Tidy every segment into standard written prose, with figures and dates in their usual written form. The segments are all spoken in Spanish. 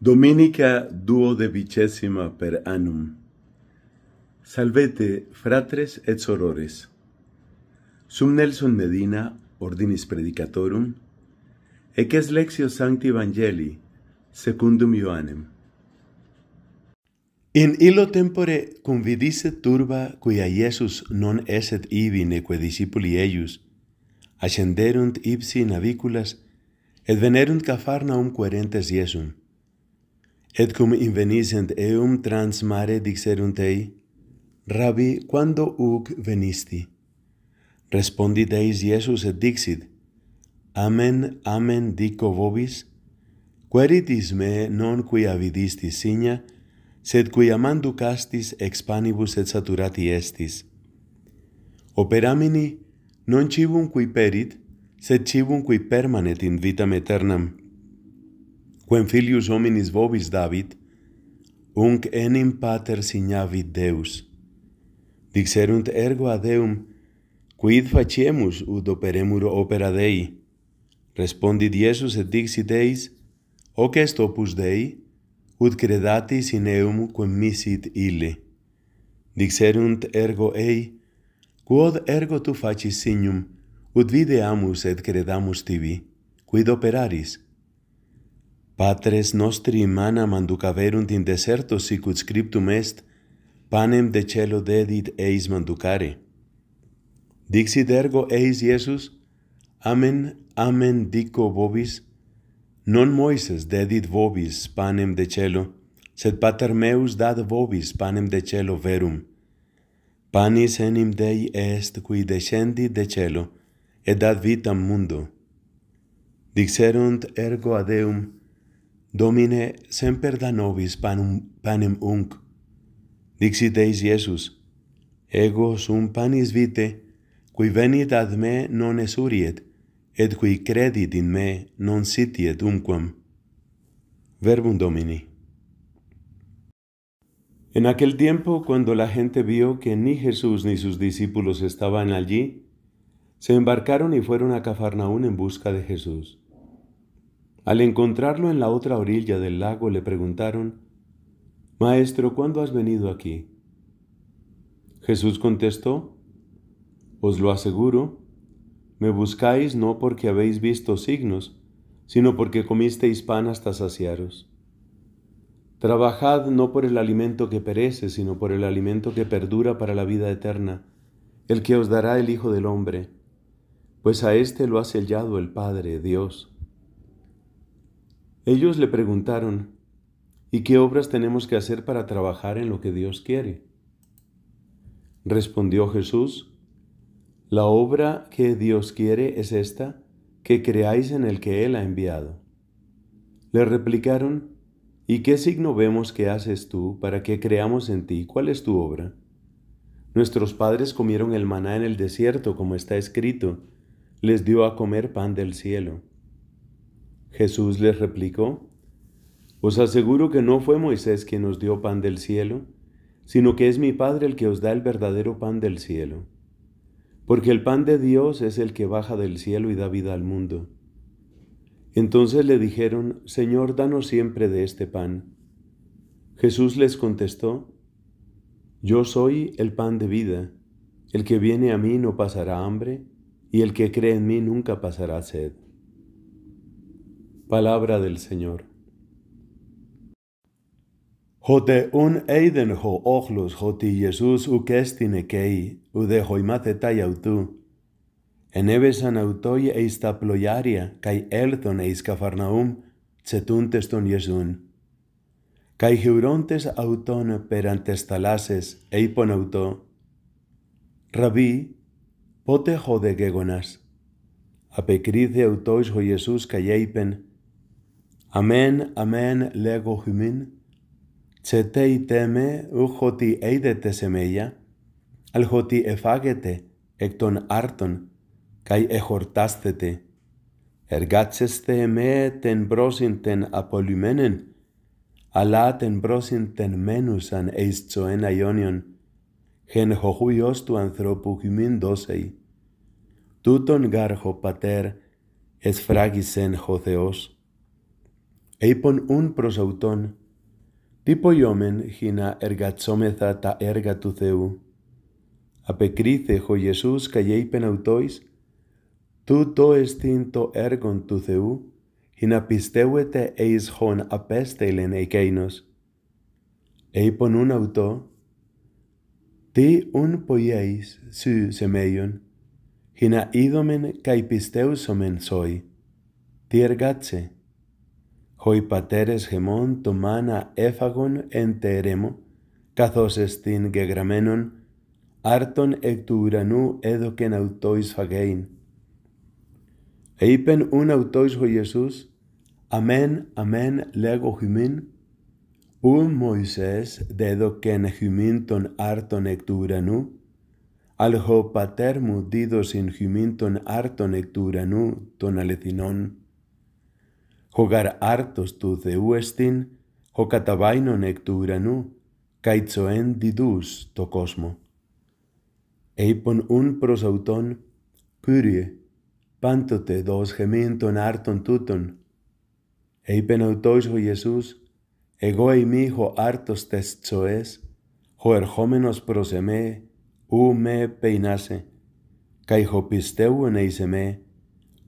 Dominica duodecima per annum. Salvete, fratres et sorores. Sum Nelson Medina, ordinis predicatorum, eques lexio sancti Evangelii, secundum Ioannem. In illo tempore convidisset turba, quia Iesus non esset ibi neque discipuli eius, ascenderunt ipsi in aviculas, et venerunt Capharnaum querentes Iesum. Et cum inveniscent eum trans mare dixerunt ei, Rabbi, quando huc venisti? Respondit eis Iesus et dixit, Amen, amen, dico vobis, queritis me non quia vidistis signa, sed quia manducastis ex panibus et saturati estis. Operamini non cibum qui perit, sed cibum qui permanet in vitam aeternam. Quem filius hominis vobis David, unc enim pater signavit Deus. Dixerunt ergo ad Deum, quid faciemus ut operemur opera Dei? Respondit Iesus et dixit eis, hoc est opus Dei, ut credatis in eum quem misit ille. Dixerunt ergo ei, quod ergo tu facis signum, ut videamus et credamus tibi, quid operaris? Patres nostri manam manducaverunt in deserto sic ut scriptum est, panem de celo dedit eis manducare. Dixit ergo eis Iesus, amen, amen dico vobis, non Moises dedit vobis panem de celo, sed pater meus dat vobis panem de celo verum. Panis enim Dei est qui descendit de celo, et dat vitam mundo. Dixerunt ergo ad Deum, Domine, semper da nobis panem unc. Dixit eis Iesus, ego sum panis vitae, qui venit ad me non esuriet, et qui credit in me non sitiet umquam. Verbum Domini. En aquel tiempo, cuando la gente vio que ni Jesús ni sus discípulos estaban allí, se embarcaron y fueron a Cafarnaún en busca de Jesús. Al encontrarlo en la otra orilla del lago, le preguntaron, «Maestro, ¿cuándo has venido aquí?» Jesús contestó, «Os lo aseguro, me buscáis no porque habéis visto signos, sino porque comisteis pan hasta saciaros. Trabajad no por el alimento que perece, sino por el alimento que perdura para la vida eterna, el que os dará el Hijo del Hombre, pues a éste lo ha sellado el Padre, Dios». Ellos le preguntaron, ¿y qué obras tenemos que hacer para trabajar en lo que Dios quiere? Respondió Jesús, la obra que Dios quiere es esta, que creáis en el que Él ha enviado. Le replicaron, ¿y qué signo vemos que haces tú para que creamos en ti? ¿Cuál es tu obra? Nuestros padres comieron el maná en el desierto, como está escrito, les dio a comer pan del cielo. Jesús les replicó, «Os aseguro que no fue Moisés quien os dio pan del cielo, sino que es mi Padre el que os da el verdadero pan del cielo. Porque el pan de Dios es el que baja del cielo y da vida al mundo». Entonces le dijeron, «Señor, danos siempre de este pan». Jesús les contestó, «Yo soy el pan de vida. El que viene a mí no pasará hambre, y el que cree en mí nunca pasará sed». Palabra del Señor. Hote un eiden ho ochlos hoti Jesús ucestin ekei, ude hoimathetai autu. Enevesan autoi eis ta ploiaria, kai elton eis Cafarnaum, cetuntes ton Iesun. Kai heurontes auton perantes talases, eipon auto. Rabí, pote hode gegonas. Απεκρίθε αυτοίς ο Ιησούς καίγειν, «Αμέν, αμέν, λέγω χυμήν, τσετέι τέμε ούχ ότι έιδετε σε μέγια, αλχ ότι εφάγετε εκ των άρτων, καί εχορτάστετε, εργάτσεστε με τεν πρόσιν τεν απολυμένεν, αλλά τεν πρόσιν τεν μένουσαν εις τσοένα Ιόνιον, χεν χωχούιος του ανθρώπου χυμήν δώσεϊ». Τούτον γαρχο πατέρ, εσφράγισεν ο Θεός. Eipon un prosautón, tipo yomen gina ergatzomeza ta ergatuceu. Apecrice jo Jesús cayeipen autois, tu to estinto ergon tuceu, gina pisteuete eis jon apestelen eikeinos. Eipon un auto, ti un poieis su semeion, gina idomen caipisteusomen soi, ti ergatze. Hoi pateres gemón tomana éfagon enteremo, cazos estin gegramenon, arton ecturanu edoquen autois fagein. Eipen un autois ho Jesús, amén, amén, lego humin, un Moisés dedoquen huminton arton ecturanu, al ho patermu didos in huminton arton ecturanu ton alecinon. Jogar hartos tu deuestin, jo catabainon ecturanu, caitzoen didus to cosmo. Eipon un prosauton, curie, pantote dos geminton harton tuton. Eipen autois ho Jesús, ego eimi jo hartos testzoes, jo erjómenos proseme, u me peinase, kai jo pisteu en eiseme,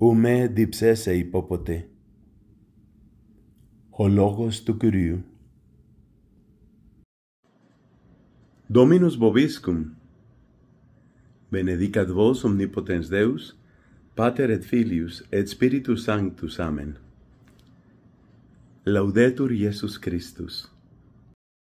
u me dipsese hipopote. Ο λόγος του Κυρίου. Dominus vobiscum. Benedicat vos omnipotens Deus, Pater et Filius et Spiritus Sanctus. Amen. Laudetur Iesus Christus.